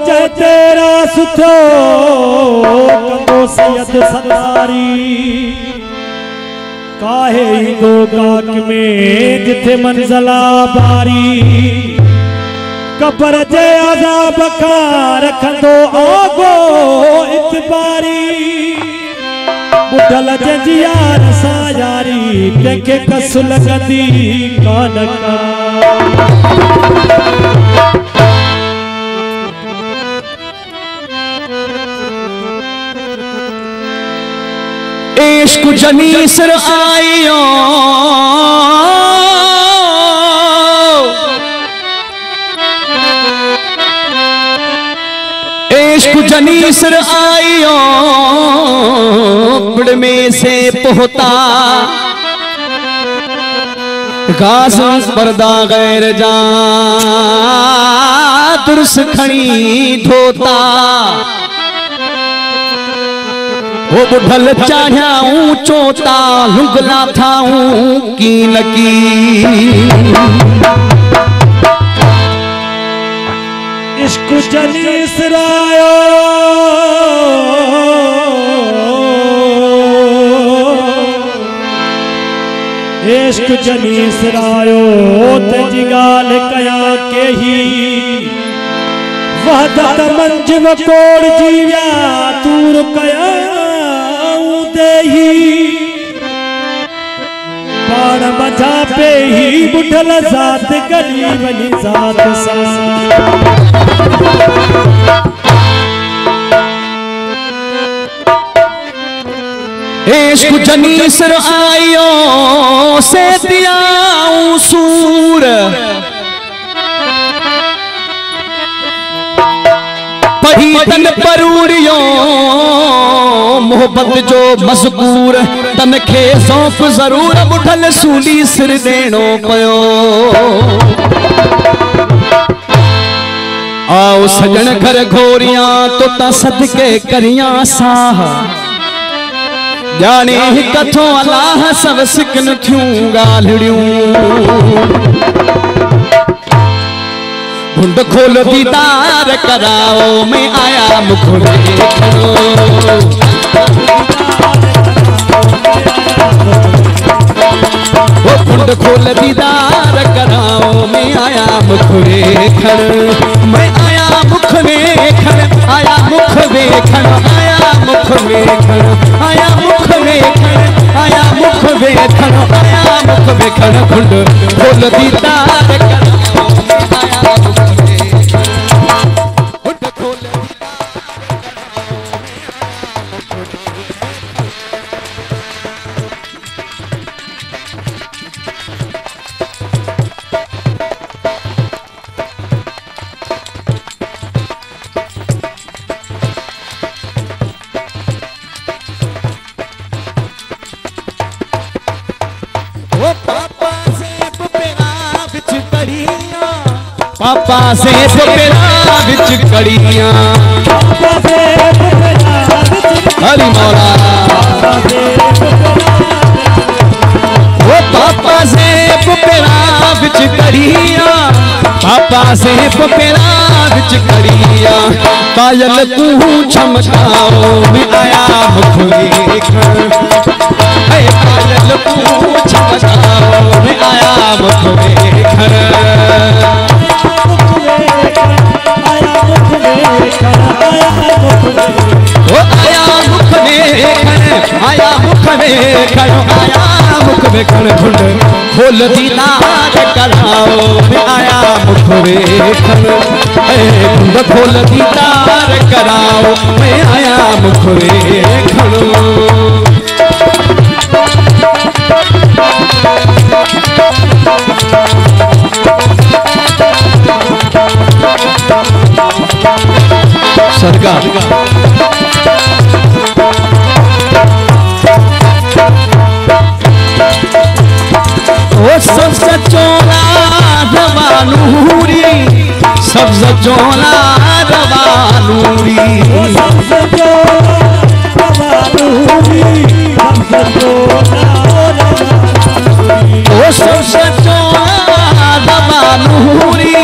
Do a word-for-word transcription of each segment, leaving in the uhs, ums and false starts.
मोचे तेरा सुथो कंदो सैयद सरदारी काहे ही दो काक में जिथे मंजला बारी कबर जे अजाब का रखंदो आगो इतबारी बुढ़ल जजिया रसा यारी कंहिंखे कस लॻंदी कान का। इश्क जनीसर आयो इश्क जनीसर आयो पिड़ में से पहुता घास पर्दा गैर जा तुरस खणी धोता वो बुढ़ल चाढ़िया ऊँचो ता लुगला था की लकी इश्क जनीसर आयो इश्क जनीसर आयो तुझी गाल कया के ही वहदत मंजिल कोड़ जीव्या तूर कया देही पाण मजा पे ही बुढ़ल जात गली वली जात सा इश्क जनीसर आयो से दिया सूर पढ़ी तन परूरियो मोहब्बत जो मजकूर तन के सौंप जरूर बुढ़ल सूली सिर देनो पयो आओ सजन घर घोरिया तो ता सदके करिया साह जाने ही कथो अलाह सब सिकन थियूं गालड़ियूं हुंद खोल दीदार कराओ मैं आया मुखड़े करो वो हुंद खोल दीदार कराओ मैं आया मुखड़े खड़ मैं आया मुखड़े खड़ आया मुखड़े खड़ आया मुखड़े खड़ आया मुखड़े खड़ आया मुखड़े खड़ आया मुखड़े खड़ हुंद खोल दीदार कराओ पापा से पेड़ा बिच कड़िया हरी मौला वो पापा से पेड़ा बिच कड़िया पापा से पेड़ा बिच कड़िया पायल तू चमकाओ मैं आया मुखड़े पायल तू चमकाओ मैं आया मुखड़े ओ आया मुख देखन आया मुख देखन आया मुख देखन खुल खोल दीदार कराओ मैं आया मुख देखन खुल खोल दीदार कराओ मैं आया मुख देखन सरकार वो सबसे चोला दवा नूरी सबसे चोला दवा नूरी सबसे चोला दवा नूरी सबसे चोला वो सबसे चोला दवा नूरी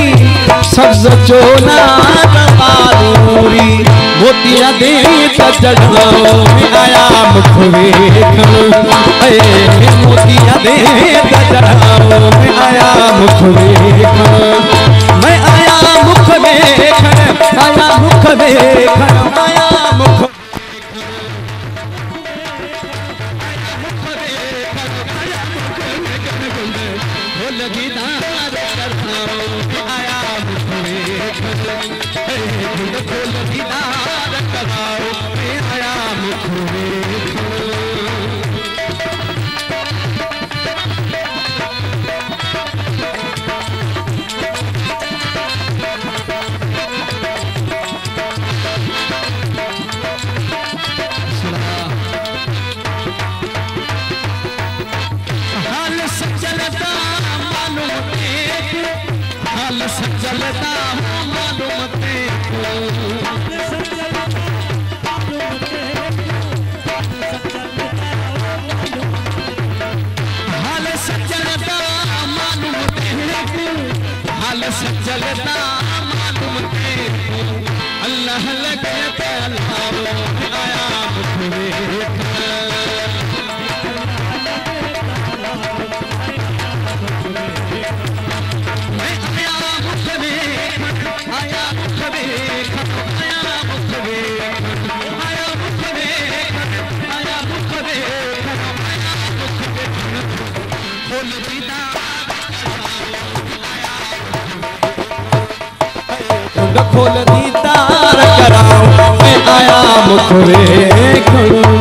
सबसे चोला दवा मोतिया चढ़ाओ आया मोतिया चढ़ाओ आया मुख मैं आया मुख आया मुख आया मुख खोल दी तार कराओ मैं आया मुख देखूं।